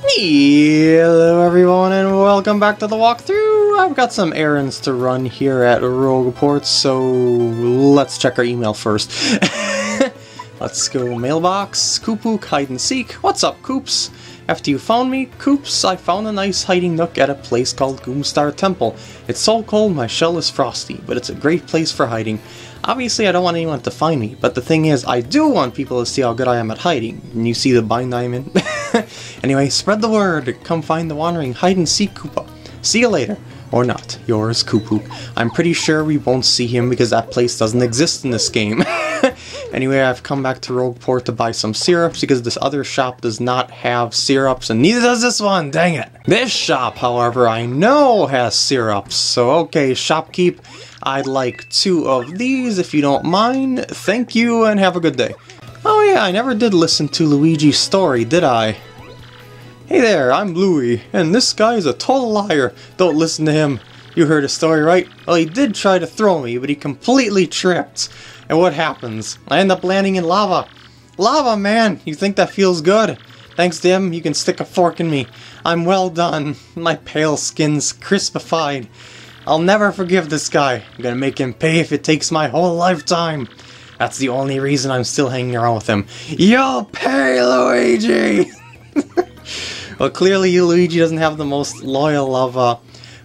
Hello everyone and welcome back to the walkthrough! I've got some errands to run here at Rogueport, so let's check our email first. Let's go mailbox, Koopuk hide and seek. What's up, Koops? After you found me, Koops, I found a nice hiding nook at a place called Goomstar Temple. It's so cold my shell is frosty, but it's a great place for hiding. Obviously I don't want anyone to find me, but the thing is I do want people to see how good I am at hiding. And you see the bind I'm in? Anyway, spread the word. Come find the wandering hide and seek Koopa. See you later. Or not. Yours, Koopuk. I'm pretty sure we won't see him because that place doesn't exist in this game. Anyway, I've come back to Rogueport to buy some syrups because this other shop does not have syrups, and neither does this one, dang it! This shop, however, I know has syrups, so okay, shopkeep, I'd like 2 of these if you don't mind. Thank you, and have a good day. Oh yeah, I never did listen to Luigi's story, did I? Hey there, I'm Louie, and this guy is a total liar. Don't listen to him. You heard his story, right? Well, he did try to throw me, but he completely tripped. And what happens? I end up landing in lava. Lava, man! You think that feels good? Thanks to him, you can stick a fork in me. I'm well done. My pale skin's crispified. I'll never forgive this guy. I'm gonna make him pay if it takes my whole lifetime. That's the only reason I'm still hanging around with him. You'll pay, Luigi! Well, clearly Luigi doesn't have the most loyal of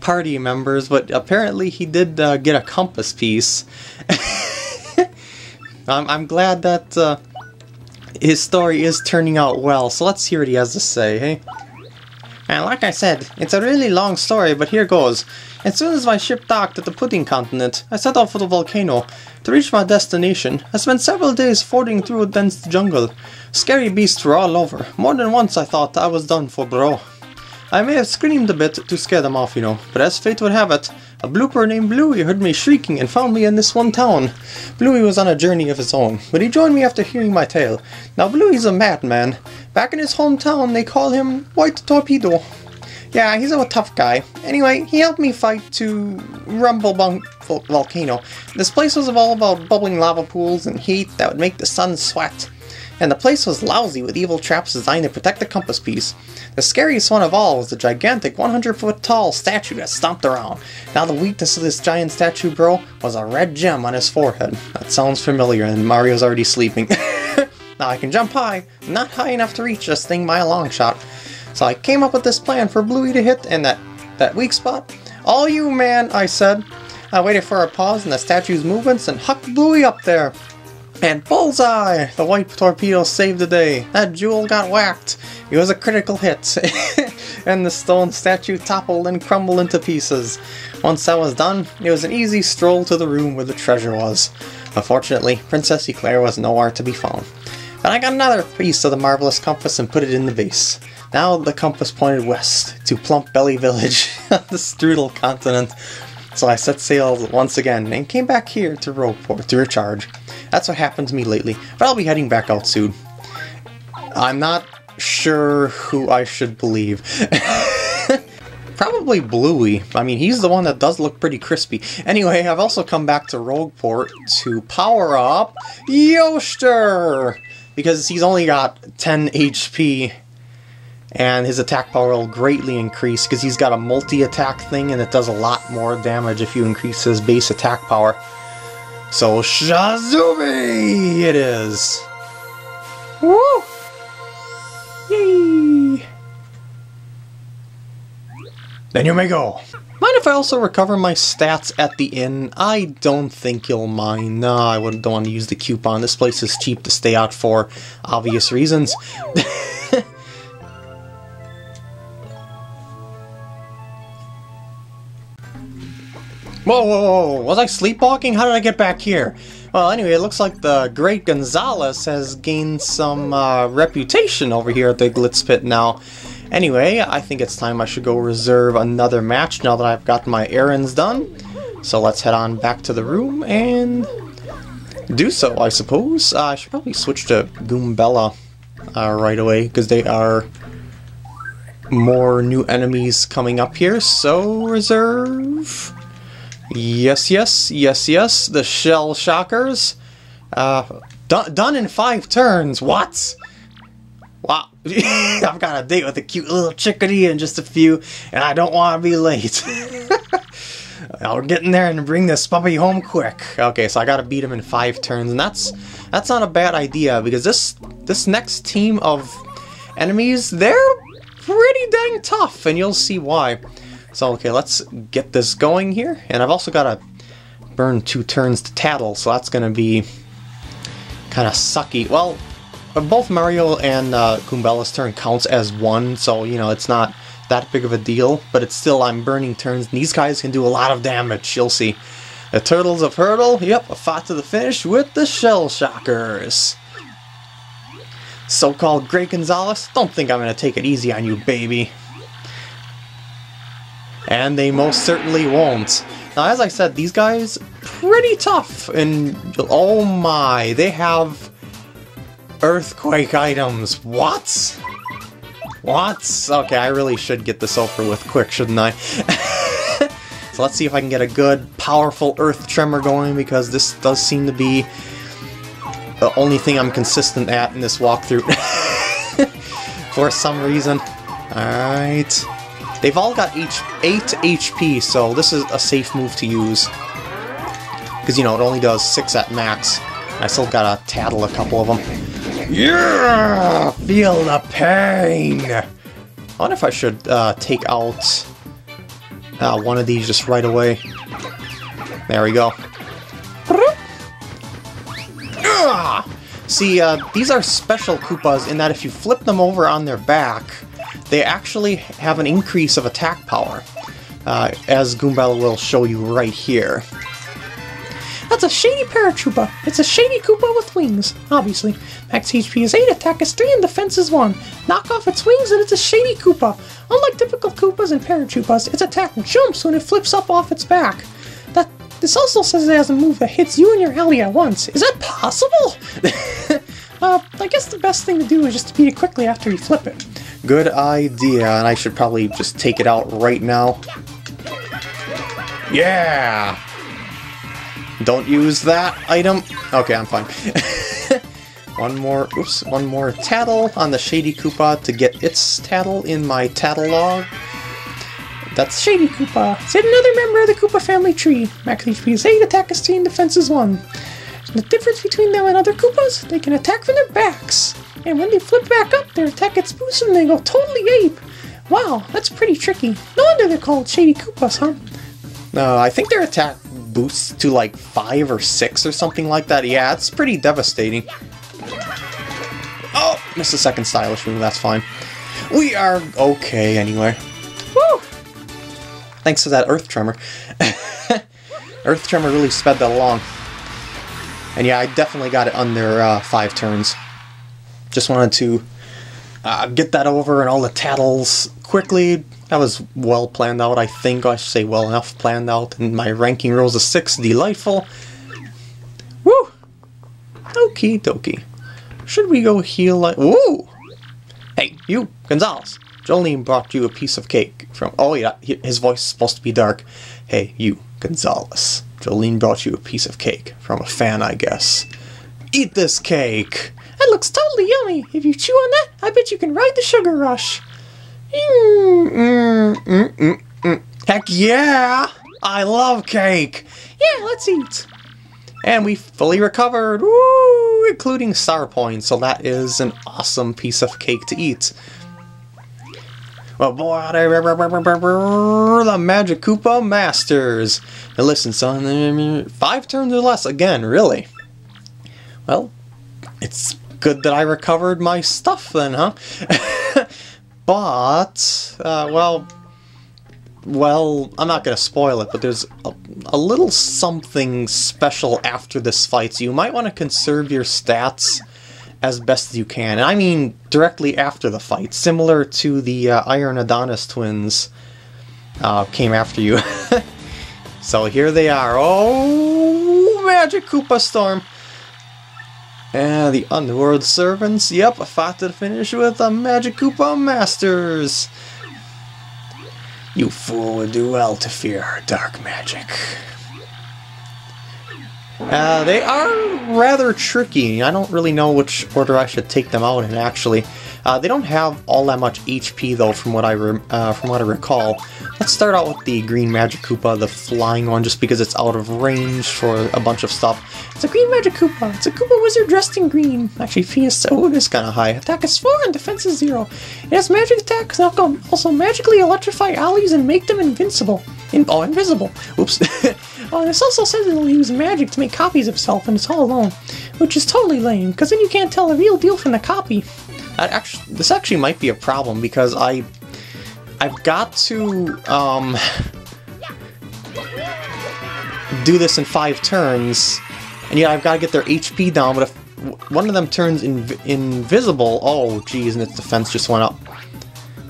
party members, but apparently he did get a compass piece. I'm glad that his story is turning out well, so let's hear what he has to say, hey? And like I said, it's a really long story, but here goes. As soon as my ship docked at the Pudding Continent, I set off for the volcano. To reach my destination, I spent several days fording through a dense jungle. Scary beasts were all over. More than once I thought I was done for, bro. I may have screamed a bit to scare them off, you know, but as fate would have it, a blooper named Bluey heard me shrieking and found me in this one town. Bluey was on a journey of his own, but he joined me after hearing my tale. Now Bluey's a madman. Back in his hometown they call him White Torpedo. Yeah, he's a tough guy. Anyway, he helped me fight to Rumblebunk Volcano. This place was all about bubbling lava pools and heat that would make the sun sweat. And the place was lousy with evil traps designed to protect the compass piece. The scariest one of all was the gigantic 100-foot-tall statue that stomped around. Now the weakness of this giant statue, bro, was a red gem on his forehead. That sounds familiar, and Mario's already sleeping. Now I can jump high, not high enough to reach this thing by a long shot. So I came up with this plan for Bluey to hit and that weak spot. All you, man, I said. I waited for a pause in the statue's movements and hucked Bluey up there. And bullseye! The white torpedo saved the day. That jewel got whacked. It was a critical hit. And the stone statue toppled and crumbled into pieces. Once that was done, it was an easy stroll to the room where the treasure was. Unfortunately, Princess Eclair was nowhere to be found. But I got another piece of the marvelous compass and put it in the vase. Now the compass pointed west, to Plump Belly Village, the Strudel continent. So I set sail once again and came back here to Rogueport to recharge. That's what happened to me lately, but I'll be heading back out soon. I'm not sure who I should believe. Probably Bluey. I mean, he's the one that does look pretty crispy. Anyway, I've also come back to Rogueport to power up Yoster! Because he's only got 10 HP. And his attack power will greatly increase because he's got a multi-attack thing and it does a lot more damage if you increase his base attack power. So Shazoomy it is! Woo! Yay! Then you may go! Mind if I also recover my stats at the inn? I don't think you'll mind. No, I don't want to use the coupon. This place is cheap to stay out for obvious reasons. Whoa, whoa, whoa, was I sleepwalking? How did I get back here? Well, anyway, it looks like the great Gonzalez has gained some reputation over here at the Glitz Pit now. Anyway, I think it's time I should go reserve another match now that I've got my errands done. So let's head on back to the room and do so, I suppose. I should probably switch to Goombella right away because they are more new enemies coming up here. So reserve... Yes, yes, yes, yes, the Shell Shockers. Done in 5 turns, what? Wow, I've got a date with a cute little chickadee in just a few, and I don't want to be late. I'll get in there and bring this puppy home quick. Okay, so I gotta beat him in 5 turns, and that's not a bad idea, because this next team of enemies, they're pretty dang tough, and you'll see why. So, okay, let's get this going here, and I've also gotta burn 2 turns to Tattle, so that's gonna be kinda sucky. Well, both Mario and Goombella's turn counts as one, so, you know, it's not that big of a deal, but it's still, I'm burning turns, and these guys can do a lot of damage, you'll see. The Turtles of Hurdle, yep, a fight to the finish with the Shell Shockers. So-called Greg Gonzalez, don't think I'm gonna take it easy on you, baby. And they most certainly won't. Now, as I said, these guys, pretty tough, and oh my, they have earthquake items. What? What? Okay, I really should get this over with quick, shouldn't I? So let's see if I can get a good, powerful earth tremor going, because this does seem to be the only thing I'm consistent at in this walkthrough. For some reason. Alright. They've all got 8 HP, so this is a safe move to use. Because, you know, it only does 6 at max. I still gotta tattle a couple of them. Yeah! Feel the pain! I wonder if I should take out one of these just right away. There we go. See, these are special Koopas in that if you flip them over on their back, they actually have an increase of attack power, as Goombella will show you right here. That's a shady paratrooper. It's a shady Koopa with wings, obviously. Max HP is 8, attack is 3, and defense is 1. Knock off its wings and it's a shady Koopa. Unlike typical Koopas and paratroopers, its attack jumps when it flips up off its back. This also says it has a move that hits you and your ally at once. Is that possible? I guess the best thing to do is just to beat it quickly after you flip it. Good idea, and I should probably just take it out right now. Yeah! Don't use that item. Okay, I'm fine. one more tattle on the shady Koopa to get its tattle in my tattle log. That's shady Koopa. It's yet another member of the Koopa family tree. Max HP is 8, attack is 3, and defense is 1. And the difference between them and other Koopas, they can attack from their backs. And when they flip back up, their attack gets boosted and they go totally ape. Wow, that's pretty tricky. No wonder they're called shady Koopas, huh? No, I think their attack boosts to like 5 or 6 or something like that. Yeah, it's pretty devastating. Oh, missed the second stylish move, that's fine. We are okay anyway. Woo! Thanks to that earth tremor. Earth tremor really sped that along. And yeah, I definitely got it under 5 turns. Just wanted to get that over and all the tattles quickly. That was well planned out, I think. I should say well enough planned out. And my ranking rolls of 6. Delightful. Woo! Okie dokie. Should we go heal like... Woo! Hey, you, Gonzalez. Jolene brought you a piece of cake from... Oh yeah, his voice is supposed to be dark. Hey, you, Gonzalez. Jolene brought you a piece of cake from a fan, I guess. Eat this cake! That looks totally yummy. If you chew on that, I bet you can ride the sugar rush. Heck yeah! I love cake! Yeah, let's eat! And we fully recovered, woo! Including star points, so that is an awesome piece of cake to eat. Well, boy, the Magikoopa Masters! Now listen, son, 5 turns or less again, really? Well, it's good that I recovered my stuff then, huh? But, well, I'm not going to spoil it, but there's a little something special after this fight, so you might want to conserve your stats as best as you can. And I mean directly after the fight, similar to the Iron Adonis twins came after you. So here they are. Oh, Magikoopa Storm! And the Underworld Servants, yep, a fight to the finish with the Magikoopa Masters! You fool would do well to fear dark magic. They are rather tricky. I don't really know which order I should take them out in, actually. They don't have all that much HP though, from what I recall. Let's start out with the green Magikoopa, the flying one, just because it's out of range for a bunch of stuff. It's a green Magikoopa. It's a Koopa wizard dressed in green. Actually, Fia's own is kind of high. Attack is 4 and defense is 0. It has magic attacks that can also magically electrify allies and make them invincible. Invisible. Oops. And it's also says it'll use magic to make copies of itself, and it's all alone, which is totally lame, because then you can't tell the real deal from the copy. This actually might be a problem, because I've got to do this in 5 turns, and yeah, I've got to get their HP down, but if one of them turns invisible, oh geez, and its defense just went up.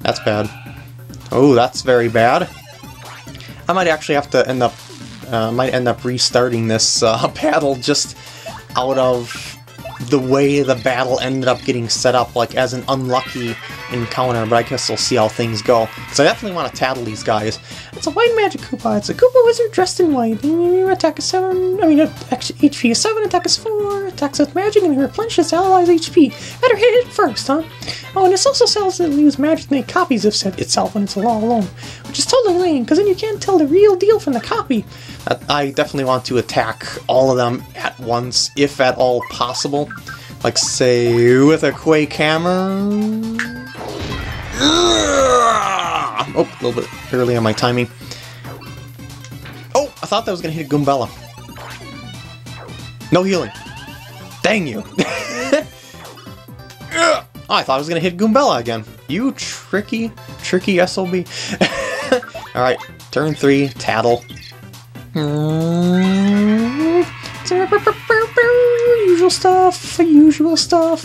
That's bad. Oh, that's very bad. I might actually have to end up restarting this battle just out of the way the battle ended up getting set up, like as an unlucky encounter, but I guess we'll see how things go, because I definitely want to tattle these guys. It's a white Magikoopa. It's a Koopa wizard dressed in white. Attack is 7, HP is 7, attack is 4, attacks with magic, and replenishes allies' HP. Better hit it first, huh? Oh, and this also sells that it uses magic to make copies of itself when it's all alone, which is totally lame, because then you can't tell the real deal from the copy. I definitely want to attack all of them at once, if at all possible. Like, say, with a Quake Hammer. Oh, a little bit early on my timing. Oh, I thought that was going to hit a Goombella. No healing. Dang you. Oh, I thought I was going to hit Goombella again. You tricky, tricky SOB. Alright, turn 3, tattle. Usual stuff.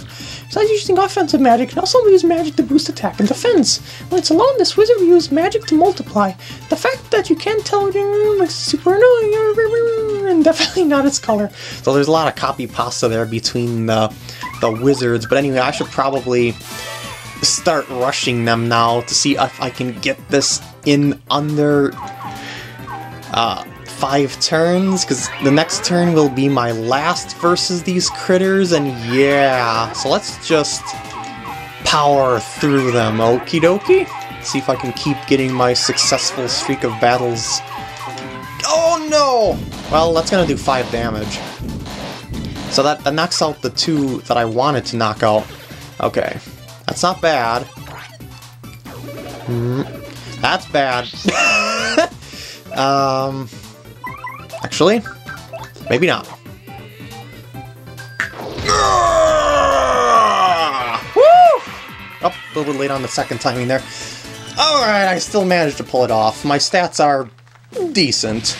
Besides using offensive magic, it can also use magic to boost attack and defense. When it's alone, this wizard uses magic to multiply. The fact that you can't tell is super annoying, and definitely not its color. So there's a lot of copy pasta there between the wizards, but anyway, I should probably start rushing them now to see if I can get this in under 5 turns, because the next turn will be my last versus these critters, and yeah, so let's just power through them, okie dokie. See if I can keep getting my successful streak of battles. Oh no! Well, that's gonna do 5 damage. So that knocks out the 2 that I wanted to knock out. Okay, that's not bad. That's bad. Actually, maybe not. Woo! Oh, a little bit late on the second timing there. Alright, I still managed to pull it off. My stats are decent,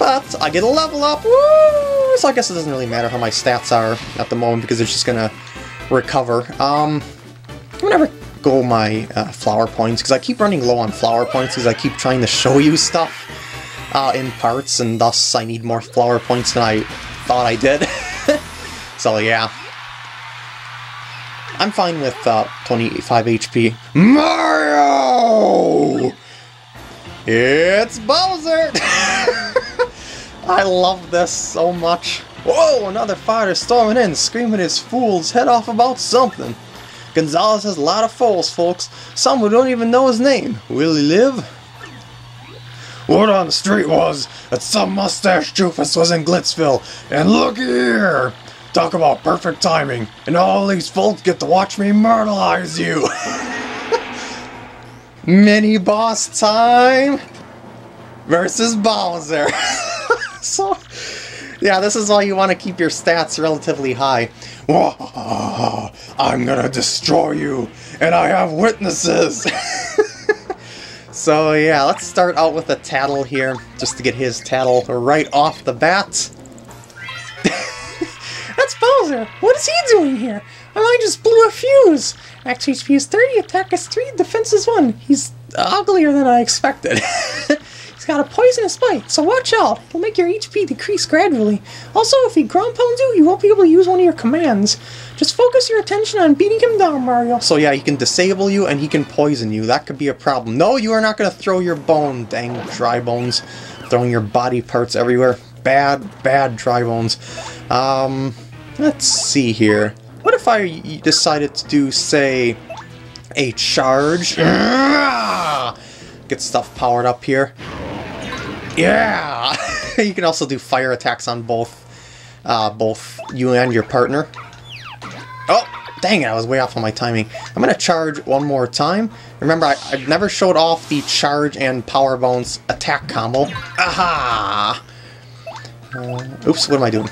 but I get a level up. Woo! So I guess it doesn't really matter how my stats are at the moment, because it's just gonna recover. I'm gonna go my flower points, because I keep running low on flower points, because I keep trying to show you stuff in parts, and thus I need more flower points than I thought I did. So yeah, I'm fine with 25 HP. Mario! It's Bowser! I love this so much. Whoa, another fighter storming in, screaming his fool's head off about something. Gonzalez has a lot of foes, folks. Some who don't even know his name. Will he live? Word on the street was that some mustache doofus was in Glitzville, and look here! Talk about perfect timing, and all these folks get to watch me myrtleize you! Mini-boss time versus Bowser! So, yeah, this is why you want to keep your stats relatively high. I'm gonna destroy you, and I have witnesses! So yeah, let's start out with a tattle here, just to get his tattle right off the bat. That's Bowser! What is he doing here? My mind just blew a fuse! Max HP is 30, attack is 3, defense is 1. He's uglier than I expected. He's got a poisonous bite, so watch out! It'll make your HP decrease gradually. Also, if he ground pounds you, you won't be able to use one of your commands. Just focus your attention on beating him down, Mario. So yeah, he can disable you and he can poison you. That could be a problem. No, you are not going to throw your bone. Dang dry bones. Throwing your body parts everywhere. Bad, bad dry bones. Let's see here. What if I decided to do, say, a charge? Get stuff powered up here. Yeah! You can also do fire attacks on both you and your partner. Oh! Dang it, I was way off on my timing. I'm going to charge one more time. Remember, I've never showed off the charge and power bones attack combo. Aha! Oops, what am I doing?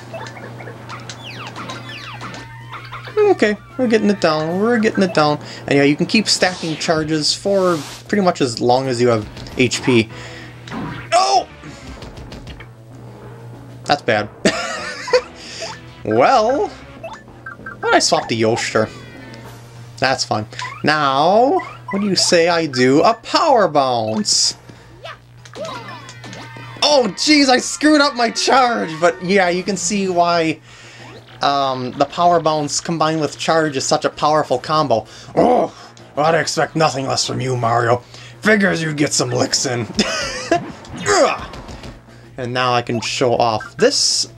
Okay, we're getting it down, we're getting it down. And yeah, you can keep stacking charges for pretty much as long as you have HP. Oh! That's bad. Well... why don't I swap the Yoshter? That's fun. Now, what do you say I do a power bounce? Oh, jeez, I screwed up my charge! But yeah, you can see why the power bounce combined with charge is such a powerful combo. Oh, well, I'd expect nothing less from you, Mario. Figures you'd get some licks in. And now I can show off this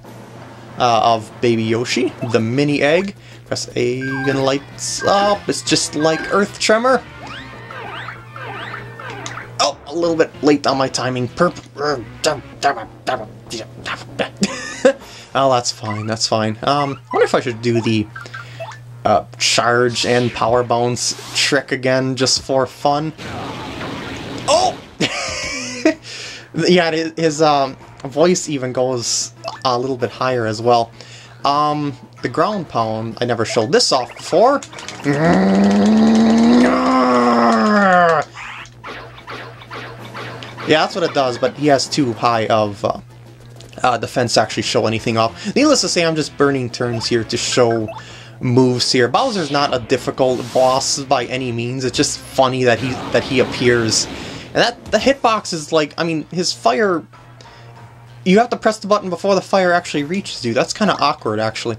of Baby Yoshi, the mini egg. Press A and lights up. It's just like Earth Tremor. Oh, a little bit late on my timing. Perp. Oh, that's fine. That's fine. I wonder if I should do the charge and power bounce trick again, just for fun. Oh, yeah. His voice even goes a little bit higher as well. The ground pound, I never showed this off before. Yeah, that's what it does, but he has too high of defense to actually show anything off. Needless to say, I'm just burning turns here to show moves here. Bowser's not a difficult boss by any means. It's just funny that he appears. And that the hitbox is like, I mean, his fire... you have to press the button before the fire actually reaches you. That's kind of awkward, actually.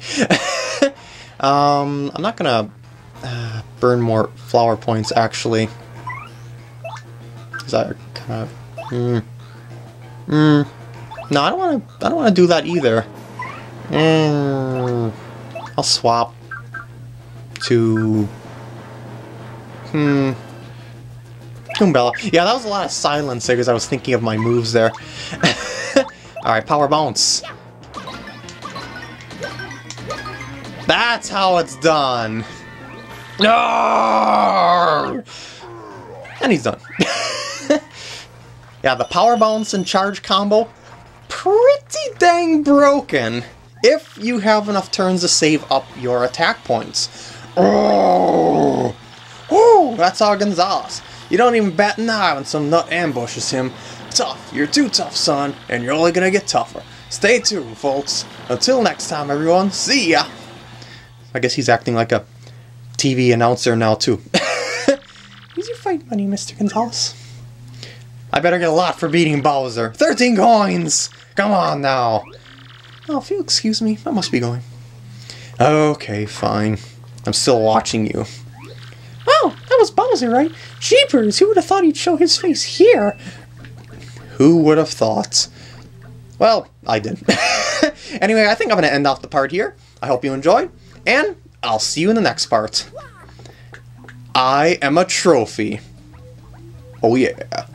I'm not gonna burn more flower points, actually. Is that kind of? No, I don't want to do that either. I'll swap to. Goombella. Yeah, that was a lot of silence there because I was thinking of my moves there. Alright, power bounce. That's how it's done. No! And he's done. Yeah, the power bounce and charge combo, pretty dang broken if you have enough turns to save up your attack points. Oh! Woo! That's our Gonzalez. You don't even bat an eye when some nut ambushes him. Tough, you're too tough, son, and you're only gonna get tougher. Stay tuned, folks. Until next time, everyone, see ya! I guess he's acting like a TV announcer now, too. Here's your fight money, Mr. Gonzalez. I better get a lot for beating Bowser. 13 coins! Come on, now! Oh, if you'll excuse me, I must be going. Okay, fine. I'm still watching you. Oh, that was Bowser, right? Jeepers, who would have thought he'd show his face here? Who would have thought? Well, I did. Anyway, I think I'm going to end off the part here. I hope you enjoyed, and I'll see you in the next part. I am a trophy. Oh yeah.